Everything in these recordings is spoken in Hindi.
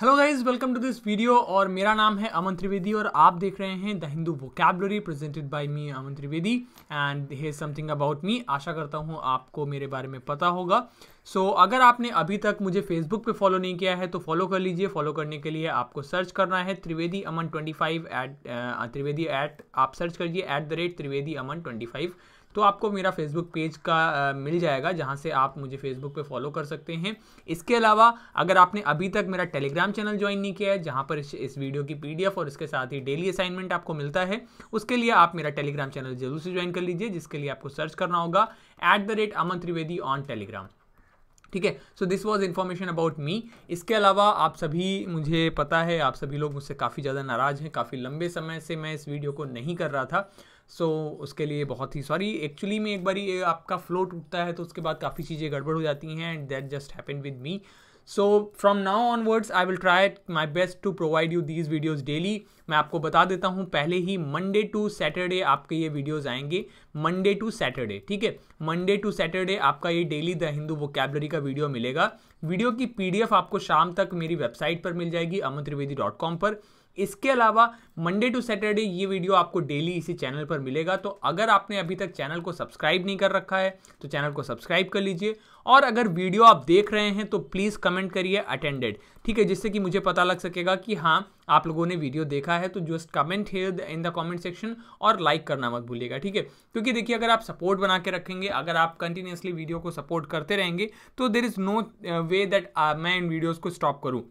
Hello guys welcome to this video और मेरा नाम है अमन त्रिवेदी और आप देख रहे हैं the Hindu vocabulary presented by me Aman Trivedi and here something about me. आशा करता हूं आपको मेरे बारे में पता होगा। सो अगर आपने अभी तक मुझे फेसबुक पे फॉलो नहीं किया है तो फॉलो कर लीजिए। फॉलो करने के लिए आपको सर्च करना है त्रिवेदी अमन 25 एट त्रिवेदी एट आप सर्च करिए @ त्रिवेदी अमन 25 तो आपको मेरा फेसबुक पेज का मिल जाएगा जहां से आप मुझे फेसबुक पे फॉलो कर सकते हैं। इसके अलावा अगर आपने अभी तक मेरा टेलीग्राम चैनल ज्वाइन नहीं किया है जहां पर इस वीडियो की पीडीएफ और इसके साथ ही डेली असाइनमेंट आपको मिलता है, उसके लिए आप मेरा टेलीग्राम चैनल जरूर से ज्वाइन कर लीजिए, जिसके लिए आपको सर्च करना होगा @ अमन त्रिवेदी ऑन टेलीग्राम। ठीक है, so this was information about me. इसके अलावा आप सभी, मुझे पता है आप सभी लोग मुझसे काफ़ी ज़्यादा नाराज़ हैं, काफ़ी लंबे समय से मैं इस वीडियो को नहीं कर रहा था। सो उसके लिए बहुत ही सॉरी। एक्चुअली में एक बारी आपका फ्लो टूटता है तो उसके बाद काफ़ी चीज़ें गड़बड़ हो जाती हैं and that just happened with me. So from now onwards I will try my best to provide you these videos daily. मैं आपको बता देता हूँ पहले ही, मंडे टू सैटरडे आपके ये वीडियोज़ आएंगे, मंडे टू सैटरडे। ठीक है, मंडे टू सैटरडे आपका ये डेली द हिंदू वोकैबुलरी का वीडियो मिलेगा। वीडियो की पीडीएफ आपको शाम तक मेरी वेबसाइट पर मिल जाएगी amantrivedi.com पर। इसके अलावा मंडे टू सैटरडे ये वीडियो आपको डेली इसी चैनल पर मिलेगा। तो अगर आपने अभी तक चैनल को सब्सक्राइब नहीं कर रखा है तो चैनल को सब्सक्राइब कर लीजिए और अगर वीडियो आप देख रहे हैं तो प्लीज़ कमेंट करिए अटेंडेड। ठीक है, जिससे कि मुझे पता लग सकेगा कि हाँ आप लोगों ने वीडियो देखा है। तो just comment here in the comment section और लाइक करना मत भूलिएगा। ठीक है, क्योंकि देखिए अगर आप सपोर्ट बना के रखेंगे, अगर आप कंटिन्यूसली वीडियो को सपोर्ट करते रहेंगे तो there is no way that मैं इन वीडियोज़ को स्टॉप करूँ।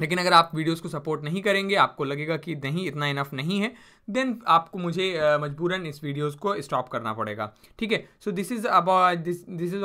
लेकिन अगर आप वीडियोस को सपोर्ट नहीं करेंगे, आपको लगेगा कि नहीं इतना इनफ नहीं है, देन आपको मुझे मजबूरन इस वीडियोस को स्टॉप करना पड़ेगा। ठीक है, so this is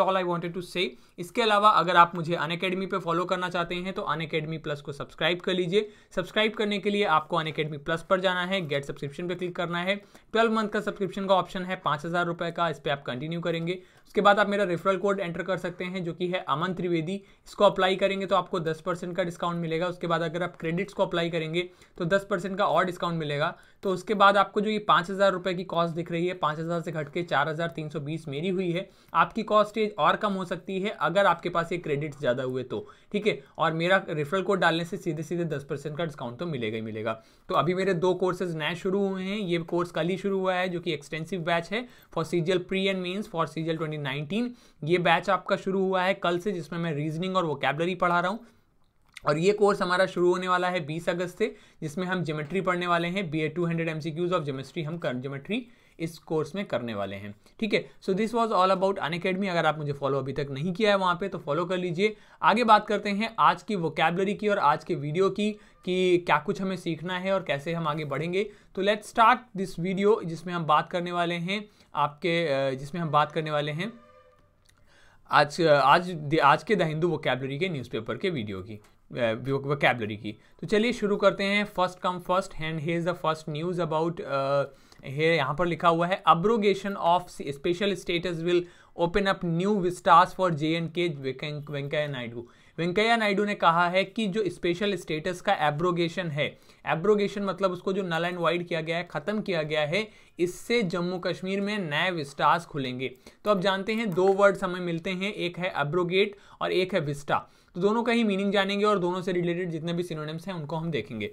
all I wanted to say. इसके अलावा अगर आप मुझे अनअकैडमी पे फॉलो करना चाहते हैं तो अनअकैडमी प्लस को सब्सक्राइब कर लीजिए। सब्सक्राइब करने के लिए आपको अनअकैडमी प्लस पर जाना है, गेट सब्सक्रिप्शन पर क्लिक करना है, 12 मंथ का सब्सक्रिप्शन का ऑप्शन है ₹5000 का, इस पर आप कंटिन्यू करेंगे। उसके बाद आप मेरा रेफरल कोड एंटर कर सकते हैं जो कि है अमन त्रिवेदी। इसको अप्लाई करेंगे तो आपको 10% का डिस्काउंट मिलेगा। उसके बाद अगर आप क्रेडिट्स को अप्लाई करेंगे तो 10% का और डिस्काउंट मिलेगा। तो उसके बाद आपको जो ये ₹5000 की कॉस्ट दिख रही है, 5000 से घट के 4320 मेरी हुई है। आपकी कॉस्ट ये और कम हो सकती है अगर आपके पास ये क्रेडिट्स ज़्यादा हुए तो। ठीक है, और मेरा रेफरल कोड डालने से सीधे सीधे 10% का डिस्काउंट तो मिलेगा ही मिलेगा। तो अभी मेरे 2 कोर्सेज नए शुरू हुए हैं। ये कोर्स कल ही शुरू हुआ है जो कि एक्सटेंसिव बैच है for CGL pre and mains for CGL 2019। ये बैच आपका शुरू हुआ है कल से, जिसमें मैं रीजनिंग और वोकैबुलरी पढ़ा रहा हूँ। और ये कोर्स हमारा शुरू होने वाला है 20 अगस्त से, जिसमें हम ज्योमेट्री पढ़ने वाले हैं। BA 200 MCQs ऑफ ज्योमेट्री ज्योमेट्री इस कोर्स में करने वाले हैं। ठीक है, so this was all about Unacademy. अगर आप मुझे फॉलो अभी तक नहीं किया है वहाँ पे तो फॉलो कर लीजिए। आगे बात करते हैं आज की वोकैबुलरी की और आज के वीडियो की कि क्या कुछ हमें सीखना है और कैसे हम आगे बढ़ेंगे। तो लेट्स स्टार्ट दिस वीडियो जिसमें हम बात करने वाले हैं आज के द हिंदू वोकैबुलरी के न्यूज़पेपर के वीडियो की वोकैबुलरी की। तो चलिए शुरू करते हैं। First come first and here is the first news about यहाँ पर लिखा हुआ है abrogation of special status will open up new vistas for JNK Venkaiah Naidu. Venkaiah Naidu ने कहा है कि जो स्पेशल स्टेटस का एब्रोगेशन है, एब्रोगेशन मतलब उसको जो नल एंड वाइड किया गया है, ख़त्म किया गया है, इससे जम्मू कश्मीर में नए विस्टास खुलेंगे। तो अब जानते हैं 2 वर्ड्स हमें मिलते हैं, एक है एब्रोगेट और एक है विस्टा। तो दोनों का ही मीनिंग जानेंगे और दोनों से रिलेटेड जितने भी सिनोनिम्स हैं उनको हम देखेंगे।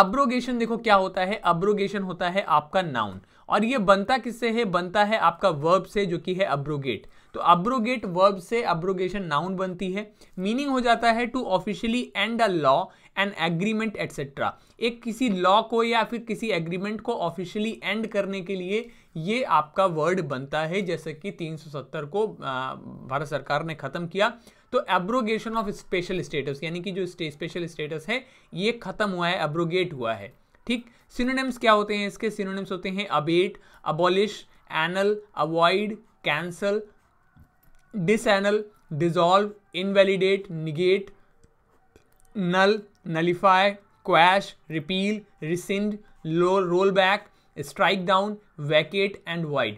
अब्रोगेशन देखो क्या होता है। अब्रोगेशन होता है आपका नाउन और ये बनता किससे है, बनता है आपका वर्ब से जो कि है अब्रोगेट। तो अब्रोगेट वर्ब से अब्रोगेशन नाउन बनती है। मीनिंग हो जाता है to officially end a law an agreement etcetera. एक किसी लॉ को या फिर किसी एग्रीमेंट को ऑफिशियली एंड करने के लिए ये आपका वर्ड बनता है, जैसे कि 370 को भारत सरकार ने ख़त्म किया। तो एब्रोगेशन ऑफ स्पेशल स्टेटस यानी कि जो स्पेशल स्टेटस है ये ख़त्म हुआ है, एब्रोगेट हुआ है। ठीक, सिनोनिम्स क्या होते हैं इसके, सिनोनिम्स होते हैं abate, abolish, annul, avoid, cancel, disannul, dissolve, invalidate, negate, null, nullify, quash, repeal, rescind, roll back, strike down, vacate and void.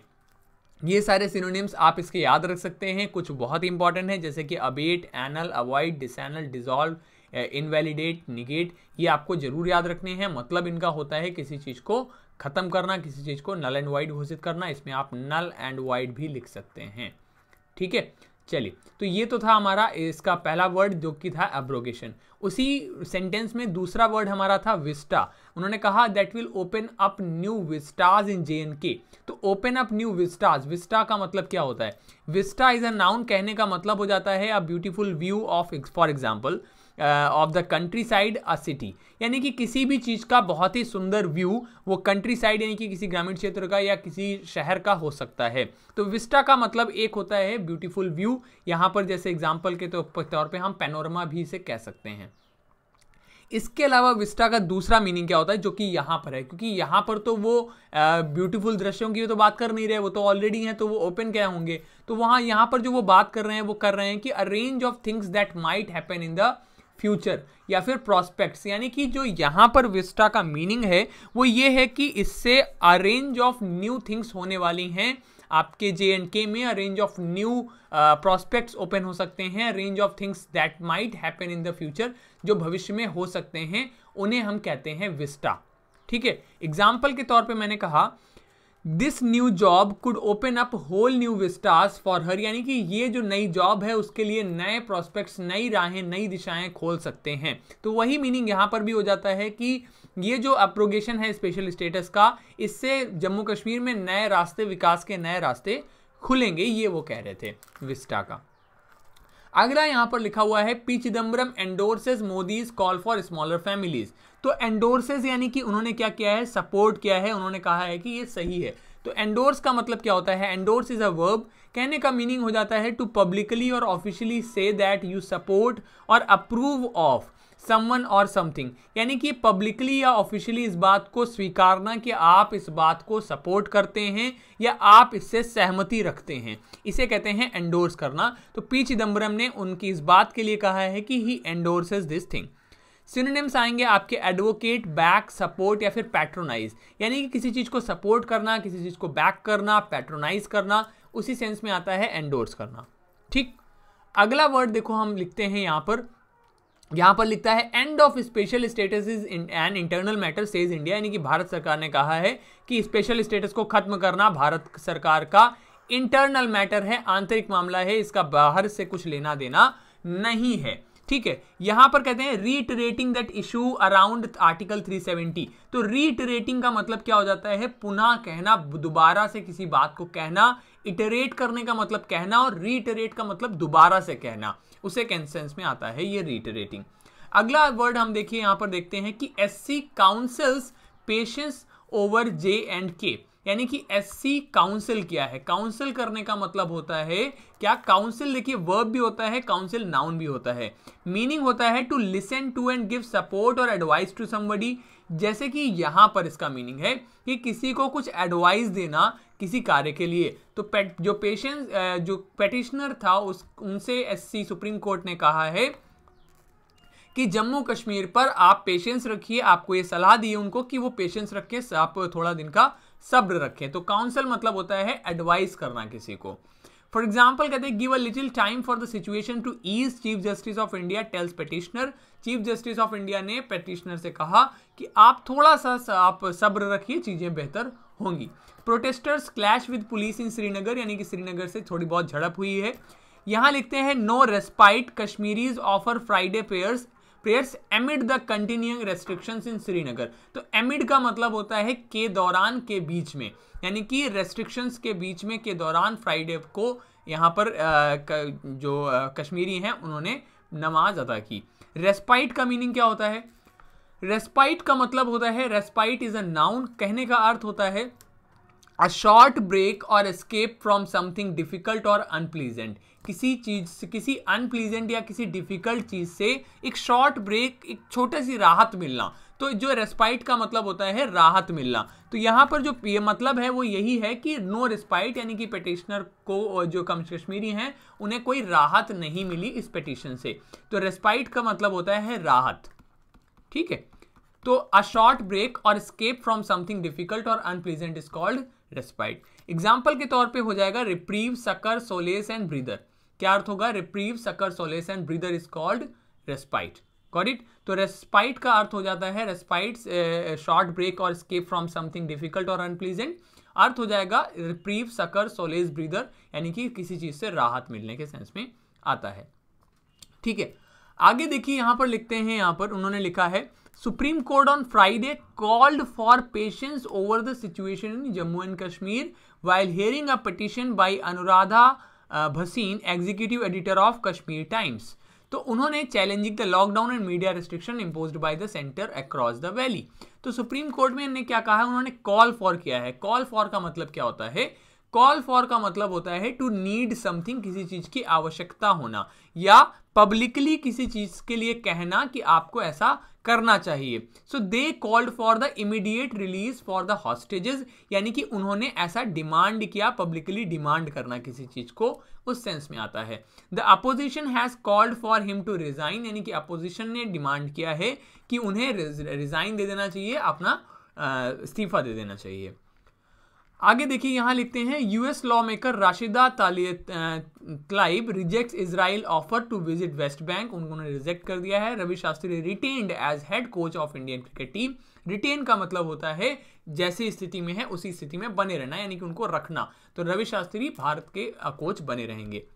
ये सारे सिनोनिम्स आप इसके याद रख सकते हैं। कुछ बहुत इंपॉर्टेंट है जैसे कि abate, annul, avoid, disannul, dissolve, invalidate, negate, ये आपको जरूर याद रखने हैं। मतलब इनका होता है किसी चीज़ को ख़त्म करना, किसी चीज़ को नल एंड वाइड घोषित करना। इसमें आप नल एंड वाइड भी लिख सकते हैं। ठीक है, चलिए, तो ये तो था हमारा इसका पहला वर्ड जो कि था एब्रोगेशन। उसी सेंटेंस में दूसरा वर्ड हमारा था विस्टा। उन्होंने कहा that will open up new vistas in JNK। तो open up new vistas, vista का मतलब क्या होता है? विस्टा इज अ नाउन, कहने का मतलब हो जाता है a beautiful view of, for example of the countryside a city, यानी कि किसी भी चीज़ का बहुत ही सुंदर व्यू, वो कंट्री साइड यानी कि किसी ग्रामीण क्षेत्र का या किसी शहर का हो सकता है। तो विस्टा का मतलब एक होता है ब्यूटीफुल व्यू, यहाँ पर जैसे एग्जाम्पल के तौर पे हम पैनोरमा भी इसे कह सकते हैं। इसके अलावा विस्टा का दूसरा मीनिंग क्या होता है, जो कि यहाँ पर है, क्योंकि यहाँ पर तो वो ब्यूटीफुल दृश्यों की तो बात कर नहीं रहे, वो तो ऑलरेडी हैं, तो वो ओपन क्या होंगे। तो वहाँ यहाँ पर जो वो बात कर रहे हैं, वो कर रहे हैं कि a range of things that might happen in the future या फिर प्रॉस्पेक्ट्स, यानी कि जो यहाँ पर विस्टा का मीनिंग है वो ये है कि इससे a range of new things होने वाली हैं आपके JNK में। A range of new prospects open हो सकते हैं, range of things that might happen in the future, जो भविष्य में हो सकते हैं, उन्हें हम कहते हैं विस्टा। ठीक है, एग्जाम्पल के तौर पे मैंने कहा this new job could open up whole new vistas for her, यानी कि ये जो नई जॉब है उसके लिए नए प्रॉस्पेक्ट्स, नई राहें, नई दिशाएं खोल सकते हैं। तो वही मीनिंग यहाँ पर भी हो जाता है कि ये जो एब्रोगेशन है स्पेशल स्टेटस का, इससे जम्मू कश्मीर में नए रास्ते, विकास के नए रास्ते खुलेंगे, ये वो कह रहे थे विस्टा का। अगला यहाँ पर लिखा हुआ है P Chidambaram endorses Modi's call for smaller families. तो एंडोर्सेस यानी कि उन्होंने क्या किया है, सपोर्ट किया है, उन्होंने कहा है कि ये सही है। तो एंडोर्स का मतलब क्या होता है? एंडोर्स इज अ वर्ब, कहने का मीनिंग हो जाता है टू पब्लिकली और officially say that you support और अप्रूव ऑफ समवन और समथिंग, यानी कि पब्लिकली या ऑफिशियली इस बात को स्वीकारना कि आप इस बात को सपोर्ट करते हैं या आप इससे सहमति रखते हैं, इसे कहते हैं एंडोर्स करना। तो पी चिदम्बरम ने उनकी इस बात के लिए कहा है कि he endorses this thing. Synonyms आएंगे आपके एडवोकेट, बैक, सपोर्ट या फिर पैट्रोनाइज, यानी कि किसी चीज़ को सपोर्ट करना, किसी चीज़ को बैक करना, पैट्रोनाइज करना, उसी सेंस में आता है एंडोर्स करना। ठीक, अगला वर्ड देखो हम लिखते हैं यहाँ पर, यहाँ पर लिखता है end of special status is an internal matter says India, यानी कि भारत सरकार ने कहा है कि स्पेशल स्टेटस को खत्म करना भारत सरकार का इंटरनल मैटर है, आंतरिक मामला है, इसका बाहर से कुछ लेना देना नहीं है। ठीक है, यहाँ पर कहते हैं reiterating that issue around article 370। तो रीटरेटिंग का मतलब क्या हो जाता है? पुनः कहना, दोबारा से किसी बात को कहना। इटरेट करने का मतलब कहना और रीटरेट का मतलब दोबारा से कहना, उसे कंसेंस में आता है ये रीटरेटिंग। अगला वर्ड हम देखिए यहाँ पर देखते हैं कि SC counsels patience over JNK, यानी कि SC काउंसिल क्या है? काउंसिल करने का मतलब होता है क्या? काउंसिल देखिए वर्ब भी होता है, काउंसिल नाउन भी होता है। मीनिंग होता है to listen to and give support और एडवाइस टू समबडी, जैसे कि यहाँ पर इसका मीनिंग है कि किसी को कुछ एडवाइस देना किसी कार्य के लिए। तो जो पेटिशनर था उनसे SC सुप्रीम कोर्ट ने कहा है कि जम्मू कश्मीर पर आप पेशेंस रखिए, आपको ये सलाह दी उनको कि वो पेशेंस रखें, आप थोड़ा दिन का सब्र रखें। तो काउंसिल मतलब होता है एडवाइस करना किसी को। फॉर एग्जाम्पल कहते हैं give a little time for the situation to ease, chief justice of India tells petitioner. Chief justice of India ने पेटिशनर से कहा कि आप थोड़ा सा आप सब्र रखिए, चीज़ें बेहतर होंगी। Protesters clash with police in Srinagar, यानी कि श्रीनगर से थोड़ी बहुत झड़प हुई है। यहाँ लिखते हैं no respite Kashmiris offer Friday prayers amid the continuing restrictions in Srinagar. तो एमिड का मतलब होता है के दौरान, के बीच में, यानी कि रेस्ट्रिक्शंस के बीच में, के दौरान फ्राइडे को यहाँ पर जो कश्मीरी हैं उन्होंने नमाज अदा की। रेस्पाइट का मीनिंग क्या होता है? रेस्पाइट का मतलब होता है, रेस्पाइट इज अ नाउन, कहने का अर्थ होता है अ शॉर्ट ब्रेक और एस्केप फ्रॉम समथिंग डिफिकल्ट और अनप्लीजेंट। किसी चीज़, किसी अनप्लीजेंट या किसी डिफिकल्ट चीज़ से एक शॉर्ट ब्रेक, एक छोटी सी राहत मिलना। तो जो रेस्पाइट का मतलब होता है राहत मिलना। तो यहाँ पर जो ये मतलब है वो यही है कि नो रेस्पाइट, यानी कि पेटिशनर को, जो कश्मीरी हैं उन्हें कोई राहत नहीं मिली इस पेटिशन से। तो रेस्पाइट का मतलब होता है राहत। ठीक है, तो अ शॉर्ट ब्रेक और एस्केप फ्रॉम समथिंग डिफिकल्ट और unpleasant is called respite. Example के तौर पे हो जाएगा reprieve, succour, solace and breather. क्या अर्थ होगा? Reprieve, succour, solace and breather is called respite. Got it? तो रेस्पाइट का अर्थ हो जाता है रेस्पाइट शॉर्ट ब्रेक और एस्केप फ्रॉम समथिंग डिफिकल्ट और अनप्लीजेंट, अर्थ हो जाएगा रिप्रीव, सकर, सोलेज, ब्रीदर, यानी कि किसी चीज से राहत मिलने के सेंस में आता है। ठीक है, आगे देखिए यहाँ पर लिखते हैं, यहाँ पर उन्होंने लिखा है supreme court on Friday called for patience over the situation in Jammu and Kashmir while hearing a petition by Anuradha Bhasin, executive editor of Kashmir Times. तो उन्होंने challenging the lockdown and media restriction imposed by the centre across the valley. तो सुप्रीम कोर्ट में इन्हें क्या कहा है, उन्होंने कॉल फॉर किया है। कॉल फॉर का मतलब क्या होता है? कॉल फॉर का मतलब होता है टू नीड समथिंग, किसी चीज की आवश्यकता होना, या पब्लिकली किसी चीज के लिए कहना कि आपको ऐसा करना चाहिए। So they called for the immediate release for the hostages, यानी कि उन्होंने ऐसा डिमांड किया, पब्लिकली डिमांड करना किसी चीज को उस सेंस में आता है। The opposition has called for him to resign, यानी कि अपोजिशन ने डिमांड किया है कि उन्हें रिजाइन दे देना चाहिए, अपना इस्तीफा दे देना चाहिए। आगे देखिए यहाँ लिखते हैं US lawmaker Rashida Tlaib rejects Israel offer to visit West Bank, उन्होंने रिजेक्ट कर दिया है। Ravi Shastri retained as head coach of Indian cricket team. Retain का मतलब होता है जैसी स्थिति में है उसी स्थिति में बने रहना, यानी कि उनको रखना। तो रवि शास्त्री भारत के कोच बने रहेंगे।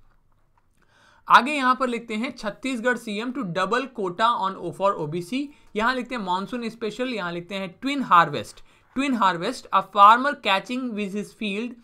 आगे यहाँ पर लिखते हैं Chhattisgarh CM to double quota on for OBC. यहाँ लिखते हैं मानसून स्पेशल, यहाँ लिखते हैं twin harvest. Twin harvest, a farmer catching with his field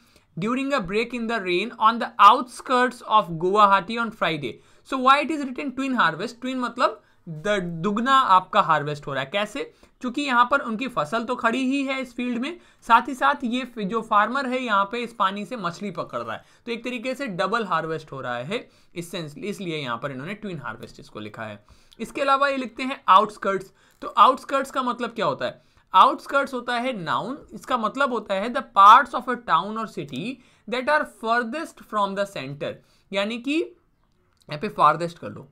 during a break in the rain on the outskirts of Guwahati on Friday. So why it is written twin harvest? Twin मतलब दुगना आपका हार्वेस्ट हो रहा है। कैसे? क्योंकि यहाँ पर उनकी फसल तो खड़ी ही है इस फील्ड में, साथ ही साथ ये जो फार्मर है यहाँ पे इस पानी से मछली पकड़ रहा है, तो एक तरीके से डबल हार्वेस्ट हो रहा है इस सेंस, इसलिए यहाँ पर इन्होंने ट्विन हार्वेस्ट इसको लिखा है। इसके अलावा ये लिखते हैं आउटस्कर्ट्स। तो आउटस्कर्ट्स का मतलब क्या होता है? आउटस्कर्ट्स होता है नाउन, इसका मतलब होता है the parts of a town और city that are farthest from the centre, यानी कि यहाँ पे फार्देस्ट कर लो,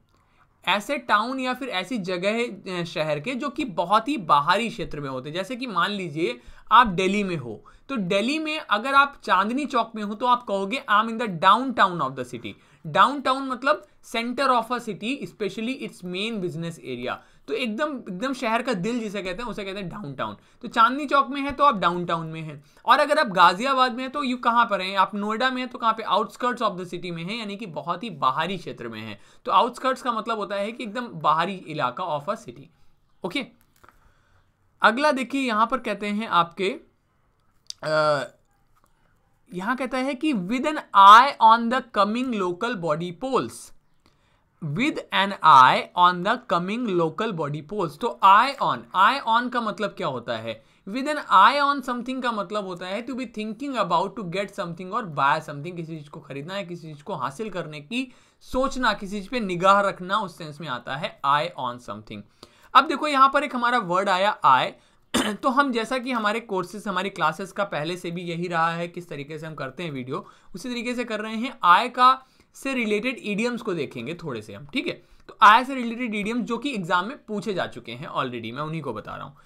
ऐसे टाउन या फिर ऐसी जगह शहर के जो कि बहुत ही बाहरी क्षेत्र में होते हैं। जैसे कि मान लीजिए आप दिल्ली में हो, तो दिल्ली में अगर आप चांदनी चौक में हो तो आप कहोगे I am in the downtown of the city. Downtown मतलब centre of a city, specially its main business area. तो एकदम शहर का दिल जिसे कहते हैं उसे कहते हैं डाउन टाउन। तो चांदनी चौक में है तो आप डाउन टाउन में हैं, और अगर आप गाजियाबाद में हैं तो यू कहाँ पर हैं, आप नोएडा में हैं तो कहाँ पे आउटस्कर्ट्स ऑफ द सिटी में हैं, यानी कि बहुत ही बाहरी क्षेत्र में हैं। तो आउटस्कर्ट्स का मतलब होता है कि एकदम बाहरी इलाका ऑफ अ सिटी। ओके, अगला देखिए यहाँ पर कहते हैं आपके यहाँ कहता है कि with an eye on the coming local body polls, with an eye on the coming local body polls. तो आई ऑन का मतलब क्या होता है? With an eye on something का मतलब होता है to be thinking about, to get something और बाय समथिंग, किसी चीज को खरीदना है, किसी चीज को हासिल करने की सोचना, किसी चीज पे निगाह रखना, उस सेंस में आता है आई ऑन समथिंग। अब देखो यहाँ पर एक हमारा वर्ड आया आई। तो हम जैसा कि हमारे कोर्सेज, हमारी क्लासेस का पहले से भी यही रहा है किस तरीके से हम करते हैं वीडियो, उसी तरीके से कर रहे हैं। आय का से रिलेटेड इडियम्स को देखेंगे थोड़े से हम, ठीक है? तो आय से रिलेटेड इडियम्स जो कि एग्जाम में पूछे जा चुके हैं ऑलरेडी, मैं उन्हीं को बता रहा हूँ।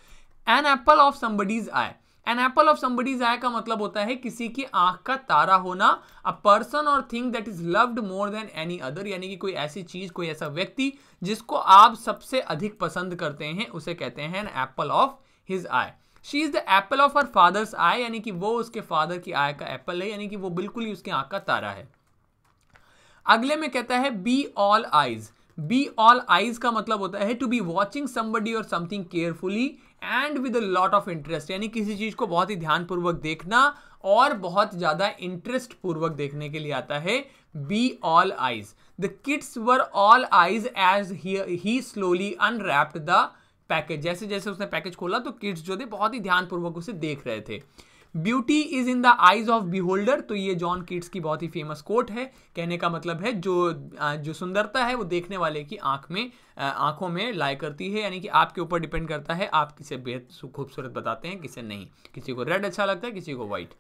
An apple of somebody's eye. An apple of somebody's eye का मतलब होता है किसी की आंख का तारा होना। अ पर्सन और thing that is loved more than any other, यानी कि कोई ऐसी चीज, कोई ऐसा व्यक्ति जिसको आप सबसे अधिक पसंद करते हैं उसे कहते हैं an apple of His eye. She is the apple of her father's eye, यानी कि वो उसके फादर की आय का एप्पल है, यानी कि वो बिल्कुल ही उसकी आंख का तारा है। अगले में कहता है be all eyes. Be all eyes का मतलब होता है to be watching somebody or something carefully and with a lot of interest, यानी किसी चीज को बहुत ही ध्यानपूर्वक देखना और बहुत ज्यादा इंटरेस्ट पूर्वक देखने के लिए आता है be all eyes. The kids were all eyes as he slowly unwrapped the package. जैसे जैसे उसने पैकेज खोला तो किड्स जो थे बहुत ही ध्यानपूर्वक उसे देख रहे थे। Beauty is in the eyes of beholder, तो ये जॉन कीट्स की बहुत ही फेमस कोट है। कहने का मतलब है जो सुंदरता है वो देखने वाले की आंखों में लाए करती है, यानी कि आपके ऊपर डिपेंड करता है आप किसे बेहद खूबसूरत बताते हैं किसे नहीं। किसी को रेड अच्छा लगता है, किसी को व्हाइट।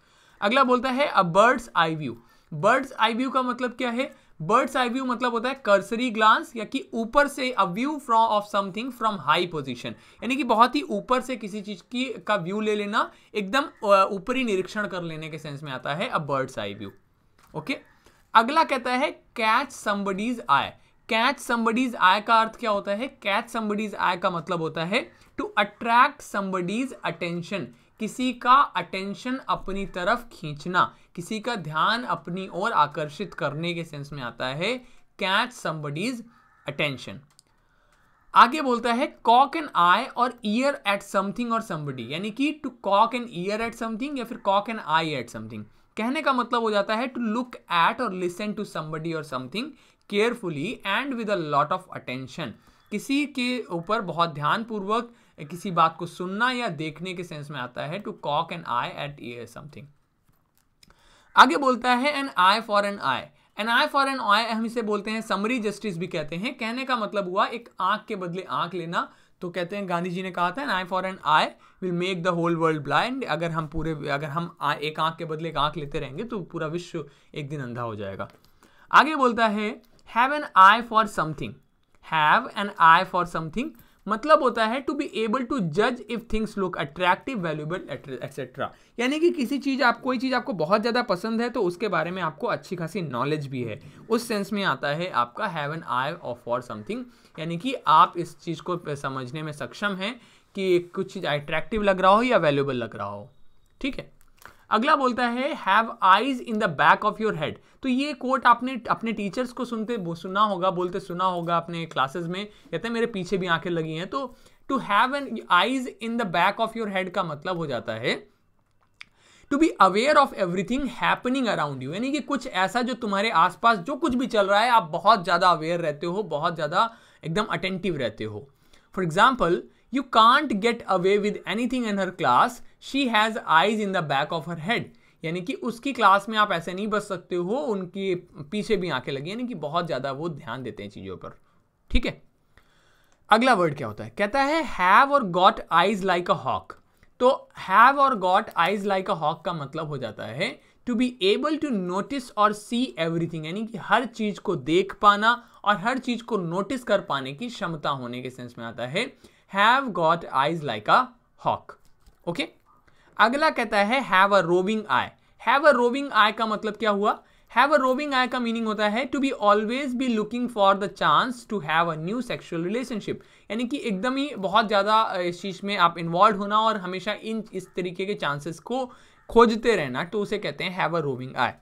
अगला बोलता है a bird's eye view. Bird's eye view का मतलब क्या है? बर्ड्स आई व्यू मतलब होता है कर्सरी ग्लांस, या कि ऊपर से a view from of something from high position, यानी कि बहुत ही ऊपर से किसी चीज की का व्यू ले लेना, एकदम ऊपरी निरीक्षण कर लेने के सेंस में आता है a bird's eye view. Okay, अगला कहता है catch somebody's eye. Catch somebody's eye का अर्थ क्या होता है? कैच समबडीज आई का मतलब होता है टू अट्रैक्ट समबडीज अटेंशन, किसी का अटेंशन अपनी तरफ खींचना, किसी का ध्यान अपनी ओर आकर्षित करने के सेंस में आता है कैच समबडीज अटेंशन। आगे बोलता है कॉक एन आई और ईयर एट समथिंग और समबडी, यानी कि to cock an ear at something या फिर cock an eye at something. कहने का मतलब हो जाता है टू लुक एट और लिसन टू समबडी और something carefully and with a lot of attention. किसी के ऊपर बहुत ध्यानपूर्वक किसी बात को सुनना या देखने के सेंस में आता है to cock an eye at ear something. आगे बोलता है an eye for an eye, an eye for an eye हम इसे बोलते हैं समरी जस्टिस भी कहते हैं। कहने का मतलब हुआ एक आंख के बदले आंख लेना। तो कहते हैं गांधी जी ने कहा था an eye for an eye will make the whole world blind. अगर हम एक आंख के बदले एक आंख लेते रहेंगे तो पूरा विश्व एक दिन अंधा हो जाएगा। आगे बोलता है have an eye for something, have an eye for something मतलब होता है टू बी एबल टू जज if things look attractive valuable etcetera, यानी कि किसी चीज़ आप कोई चीज़ आपको बहुत ज़्यादा पसंद है तो उसके बारे में आपको अच्छी खासी नॉलेज भी है, उस सेंस में आता है आपका have an eye for something, यानी कि आप इस चीज़ को समझने में सक्षम हैं कि कुछ चीज़ अट्रैक्टिव लग रहा हो या वैल्यूएबल लग रहा हो। ठीक है, अगला बोलता है have eyes in the back of your head. तो ये कोट आपने अपने टीचर्स को सुना होगा अपने क्लासेस में, कहते हैं मेरे पीछे भी आंखें लगी हैं। तो to have an eyes in the back of your head का मतलब हो जाता है to be aware of everything happening around you, यानी कि कुछ ऐसा जो तुम्हारे आसपास जो कुछ भी चल रहा है आप बहुत ज़्यादा अवेयर रहते हो, बहुत ज़्यादा एकदम अटेंटिव रहते हो। For example You can't get away with anything in her class. She has eyes in the back of her head. यानी कि उसकी क्लास में आप ऐसे नहीं बच सकते हो, उनके पीछे भी आंखें लगी, यानी कि बहुत ज़्यादा वो ध्यान देते हैं चीज़ों पर। ठीक है, अगला वर्ड क्या होता है? कहता है have और got eyes like a hawk. तो have और got eyes like a hawk का मतलब हो जाता है to be able to notice और सी एवरीथिंग, यानी कि हर चीज़ को देख पाना और हर चीज़ को नोटिस कर पाने की क्षमता होने के सेंस में आता है Have got eyes like a hawk. Okay? अगला कहता है have a roving eye. Have a roving eye का मतलब क्या हुआ? Have a roving eye का मीनिंग होता है to be always be looking for the chance to have a new sexual relationship. यानी कि एकदम ही बहुत ज़्यादा इस चीज़ में आप इन्वॉल्व होना और हमेशा इस तरीके के चांसेस को खोजते रहना, तो उसे कहते हैं have a roving eye.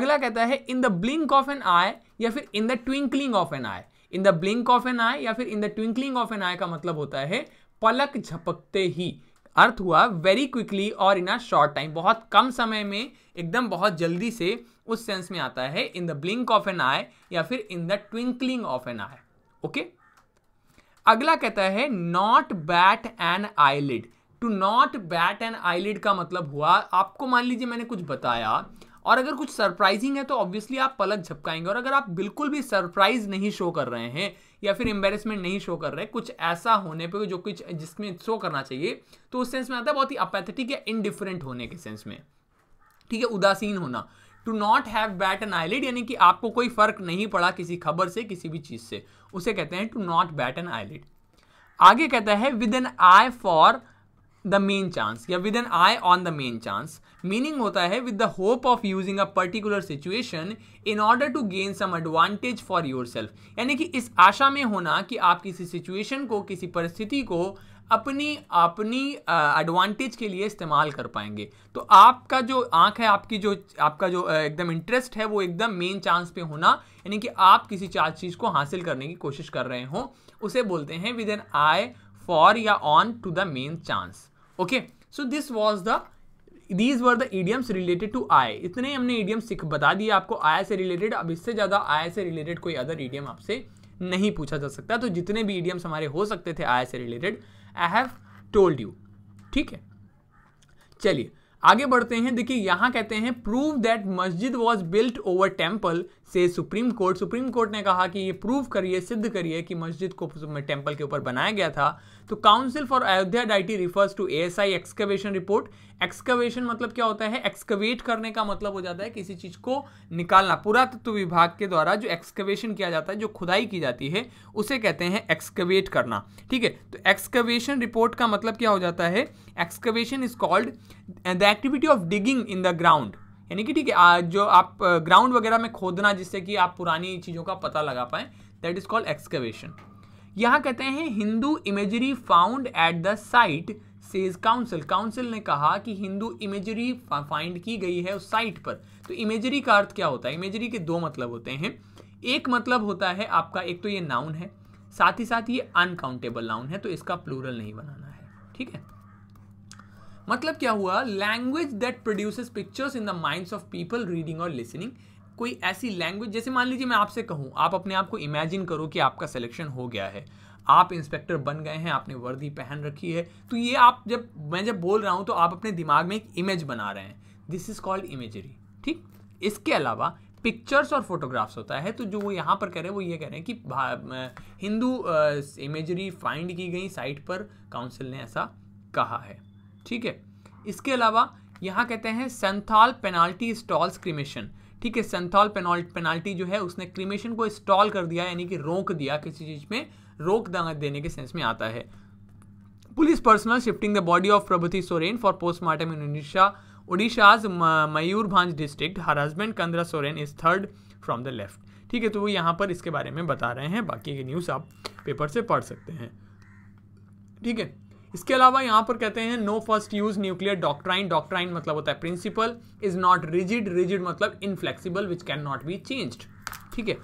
अगला कहता है in the blink of an eye या फिर in the twinkling of an eye. In the blink of an eye या फिर in the twinkling of an eye का मतलब होता है पलक झपकते ही, अर्थ हुआ वेरी क्विकली और इन अ शॉर्ट टाइम, बहुत कम समय में एकदम बहुत जल्दी से, उस सेंस में आता है in the blink of an eye या फिर in the twinkling of an eye. Okay, अगला कहता है not bat an eyelid. To not bat an eyelid का मतलब हुआ आपको, मान लीजिए मैंने कुछ बताया और अगर कुछ सरप्राइजिंग है तो ऑब्वियसली आप पलक झपकाएंगे, और अगर आप बिल्कुल भी सरप्राइज नहीं शो कर रहे हैं या फिर एम्बेरसमेंट नहीं शो कर रहे, कुछ ऐसा होने पे जो कुछ जिसमें शो करना चाहिए, तो उस सेंस में आता है बहुत ही अपैथेटिक या इनडिफरेंट होने के सेंस में। ठीक है, उदासीन होना। To not have bat an eyelid, यानी कि आपको कोई फर्क नहीं पड़ा किसी खबर से, किसी भी चीज़ से, उसे कहते हैं to not bat an eyelid. आगे कहता है with an eye for the main chance या with an eye on the main chance, meaning होता है with the hope of using a particular situation in order to gain some advantage for yourself, यानी कि इस आशा में होना कि आप किसी सिचुएशन को, किसी परिस्थिति को अपनी एडवांटेज के लिए इस्तेमाल कर पाएंगे। तो आपका जो आँख है, आपका जो एकदम इंटरेस्ट है वो एकदम मेन चांस पे होना, यानी कि आप किसी चीज़ को हासिल करने की कोशिश कर रहे हों, उसे बोलते हैं विद एन आई फॉर या on to the main chance. Okay, so these were the idioms related to eye. इतने हमने idioms बता दिए आपको eye से related। अब इससे ज़्यादा eye से related कोई other idiom आपसे नहीं पूछा जा सकता, तो जितने भी idioms हमारे हो सकते थे eye से related I have told you। ठीक है, चलिए आगे बढ़ते हैं। देखिए यहाँ कहते हैं प्रूव दैट मस्जिद was built over temple says Supreme Court. Supreme Court ने कहा कि ये प्रूव करिए, सिद्ध करिए कि मस्जिद को टेम्पल के ऊपर बनाया गया था। तो council for Ayodhya deity refers to ASI excavation report. Excavation मतलब क्या होता है? एक्सकवेट करने का मतलब हो जाता है किसी चीज़ को निकालना। पुरातत्व विभाग के द्वारा जो एक्सकवेशन किया जाता है, जो खुदाई की जाती है, उसे कहते हैं एक्सकवेट करना। ठीक है, तो एक्सकवेशन रिपोर्ट का मतलब क्या हो जाता है? Excavation is called the activity of digging in the ground, यानी कि ठीक है जो आप ग्राउंड वगैरह में खोदना जिससे कि आप पुरानी चीज़ों का पता लगा पाएँ, दैट इज कॉल्ड एक्सकवेशन। यहाँ कहते हैं Hindu imagery found at the site says council, council ने कहा कि हिंदू इमेजरी फाइंड की गई है उस साइट पर। तो इमेजरी का अर्थ क्या होता है? इमेजरी के दो मतलब होते हैं। एक मतलब होता है आपका, एक तो ये नाउन है, साथ ही साथ ये अनकाउंटेबल नाउन है, तो इसका प्लूरल नहीं बनाना है, ठीक है। मतलब क्या हुआ? Language that produces pictures in the minds of people reading और लिसनिंग। कोई ऐसी लैंग्वेज, जैसे मान लीजिए मैं आपसे कहूँ, आप अपने आप को इमेजिन करो कि आपका सिलेक्शन हो गया है, आप इंस्पेक्टर बन गए हैं, आपने वर्दी पहन रखी है, तो ये आप जब मैं बोल रहा हूँ तो आप अपने दिमाग में एक इमेज बना रहे हैं, दिस इज कॉल्ड इमेजरी, ठीक। इसके अलावा पिक्चर्स और फोटोग्राफ्स होता है, तो जो वो यहाँ पर कह रहे हैं वो ये कह रहे हैं कि हिंदू इमेजरी फाइंड की गई साइट पर काउंसिल ने ऐसा कहा है, ठीक है। इसके अलावा यहाँ कहते हैं संथाल पेनाल्टी स्टॉल्स क्रिमेशन, ठीक है। संथाल पेनाल्टी जो है उसने क्रिमेशन को स्टॉल कर दिया, यानी कि रोक दिया, किसी चीज़ में रोक देने के सेंस में आता है। Police personnel shifting the body of Prabhuti Soren for postmortem in Odisha's Mayurbhanj district, her husband Kandra Soren is third from the left, ठीक है। तो वो यहाँ पर इसके बारे में बता रहे हैं, बाकी के न्यूज़ आप पेपर से पढ़ सकते हैं, ठीक है। इसके अलावा यहाँ पर कहते हैं no first use nuclear doctrine, doctrine मतलब होता है principle, is not rigid, rigid मतलब inflexible, which can not be changed, ठीक है।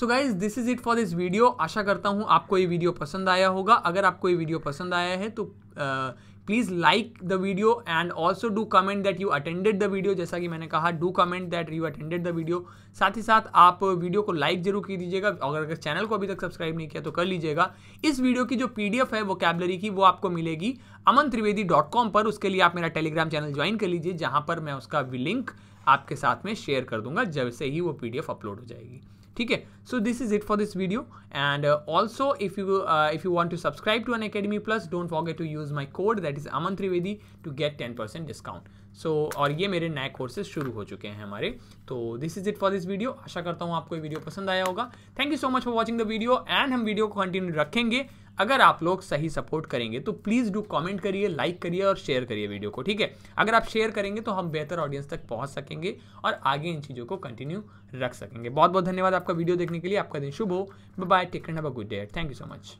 So guys this is it for this video. आशा करता हूँ आपको ये वीडियो पसंद आया होगा। अगर आपको ये वीडियो पसंद आया है तो please like the video and also do comment that you attended the video. जैसा कि मैंने कहा, do comment that you attended the video. साथ ही साथ आप वीडियो को लाइक जरूर कर दीजिएगा, और अगर चैनल को अभी तक सब्सक्राइब नहीं किया तो कर लीजिएगा। इस वीडियो की जो PDF है वोकैबुलरी की, वो आपको मिलेगी amantrivedi.com पर। उसके लिए आप मेरा टेलीग्राम चैनल ज्वाइन कर लीजिए, जहाँ पर मैं उसका लिंक आपके साथ में शेयर कर दूंगा जब से ही वो PDF अपलोड हो जाएगी, ठीक है। So this is it for this video, and also if you want to subscribe to Unacademy plus, don't forget to use my code that is Aman Trivedi to get 10% discount. So और ये मेरे नए कोर्सेज शुरू हो चुके हैं हमारे। तो this is it for this video. आशा करता हूँ आपको ये वीडियो पसंद आया होगा। Thank you so much for watching the video, and हम वीडियो को कंटिन्यू रखेंगे। अगर आप लोग सही सपोर्ट करेंगे तो प्लीज़ डू कमेंट करिए, लाइक करिए और शेयर करिए वीडियो को, ठीक है। अगर आप शेयर करेंगे तो हम बेहतर ऑडियंस तक पहुंच सकेंगे और आगे इन चीज़ों को कंटिन्यू रख सकेंगे। बहुत बहुत धन्यवाद आपका वीडियो देखने के लिए। आपका दिन शुभ हो। Bye, take care, have a good day, thank you so much.